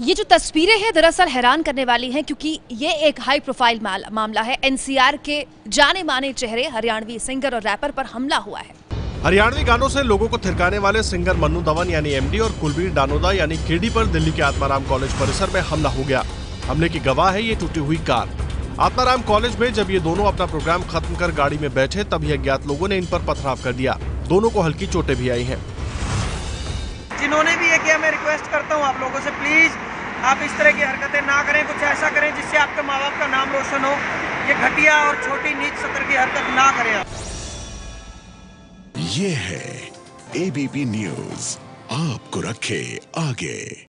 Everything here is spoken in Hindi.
ये जो तस्वीरें हैं दरअसल हैरान करने वाली हैं, क्योंकि ये एक हाई प्रोफाइल मामला है। एनसीआर के जाने माने चेहरे हरियाणवी सिंगर और रैपर पर हमला हुआ है। हरियाणवी गानों से लोगों को थिरकाने वाले सिंगर मन्नू दवन यानी MD और कुलबीर डानोदा यानी KD पर दिल्ली के आत्माराम कॉलेज परिसर में हमला हो गया। हमले की गवाह है ये टूटी हुई कार। आत्माराम कॉलेज में जब ये दोनों अपना प्रोग्राम खत्म कर गाड़ी में बैठे तभी अज्ञात लोगों ने इन पर पथराव कर दिया। दोनों को हल्की चोटें भी आई हैं। जिन्होंने भी ये किया, मैं रिक्वेस्ट करता हूँ आप लोगों से, प्लीज आप इस तरह की हरकतें ना करें, कुछ ऐसा करें जिससे आपके माँ बाप का नाम रोशन हो। ये घटिया और छोटी नीच सतर की हरकत ना करें आप। ये है ABP News, आपको रखे आगे।